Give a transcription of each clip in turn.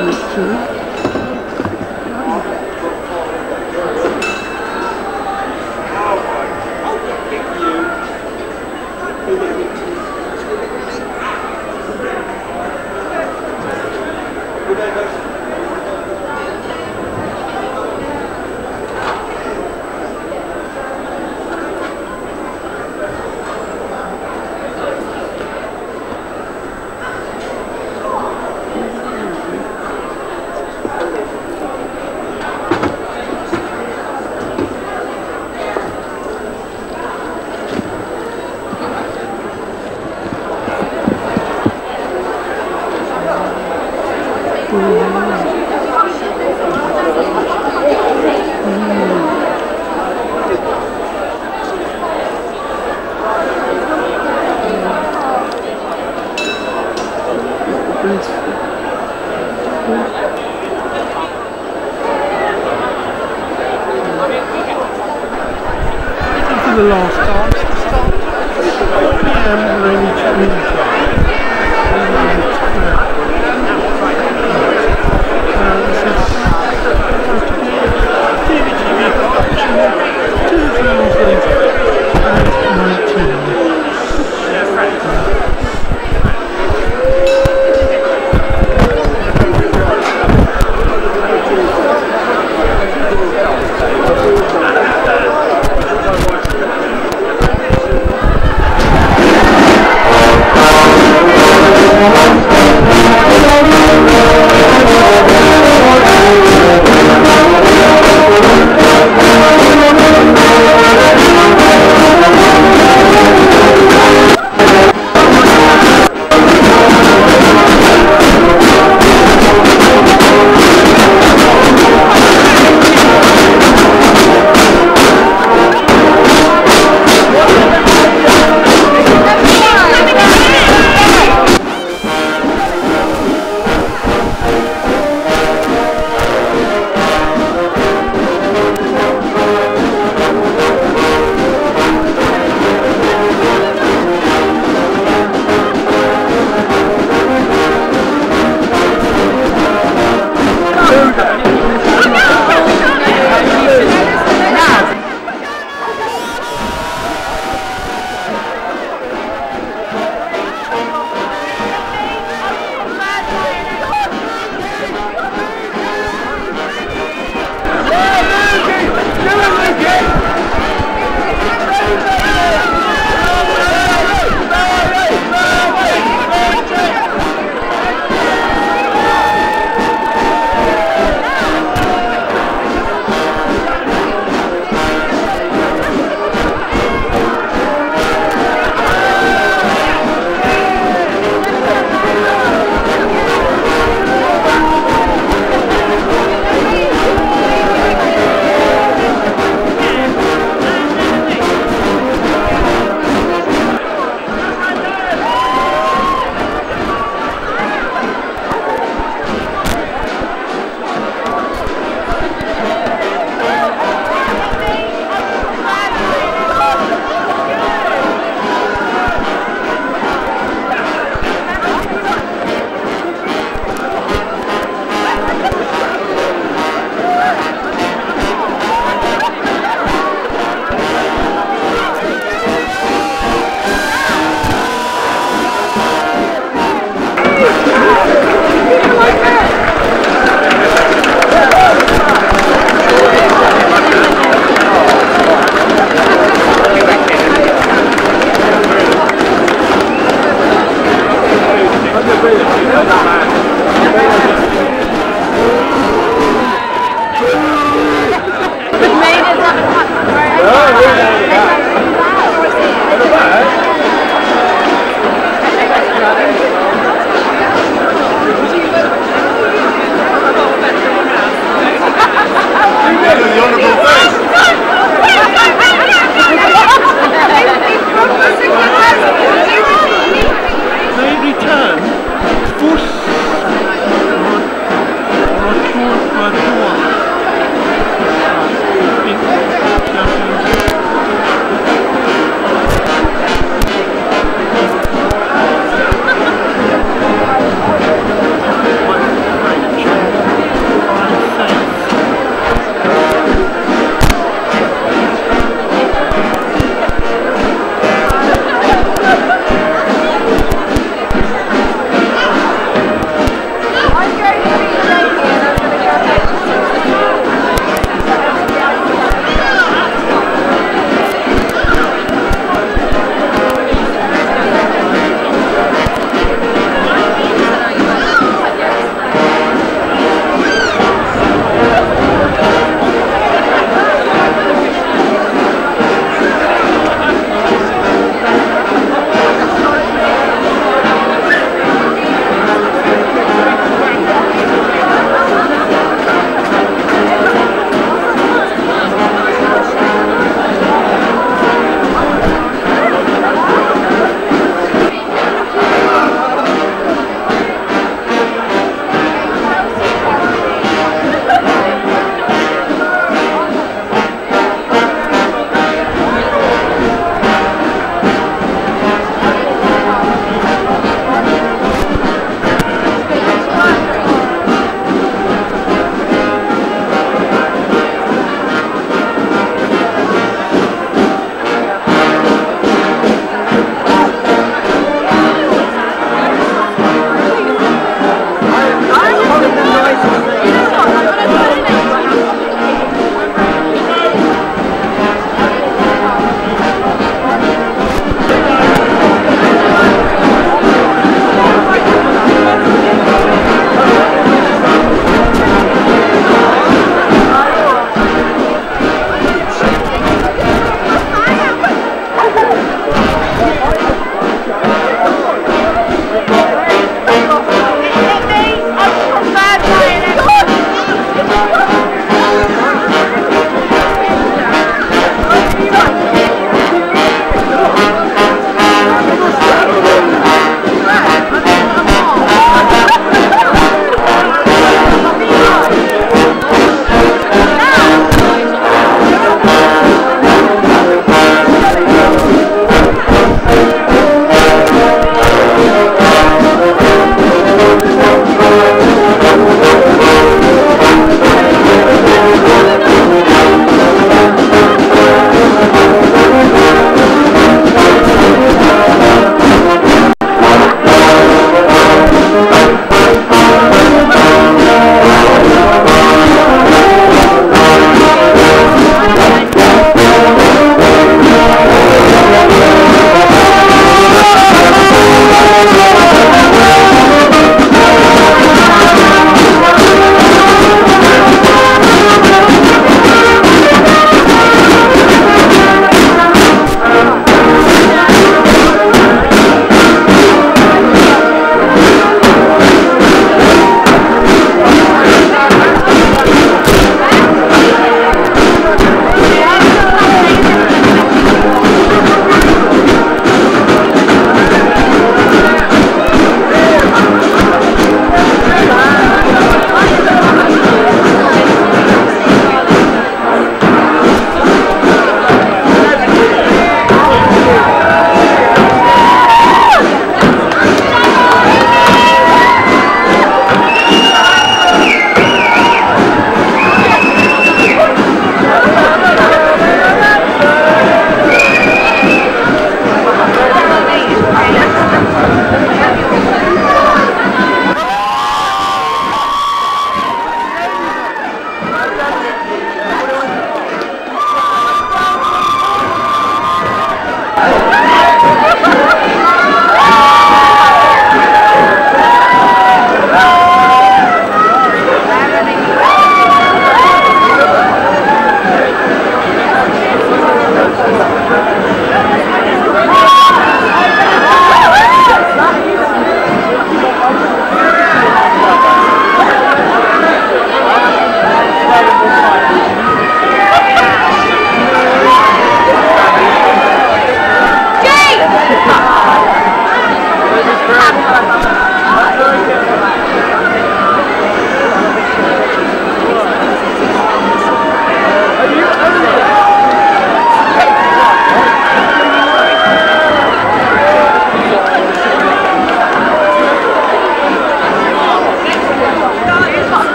Okay. The last time,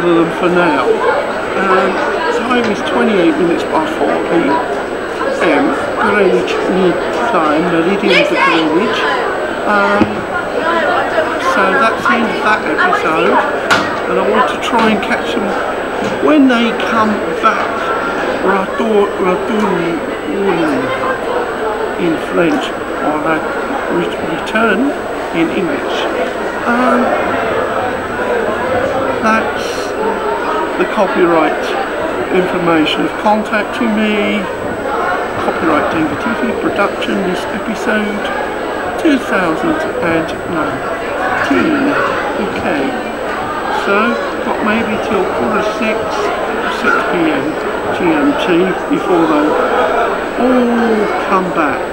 Follow them for now. Time is 28 minutes past 4 p.m. Greenwich Mean Time, Meridian to Greenwich. So that's the end of that episode, and I want to try and catch them when they come back. Retourne in French, or return in English. That's the copyright information of contacting me. Copyright Denver TV production, this episode 2019 UK. So got maybe till 6 p.m. GMT before they all come back.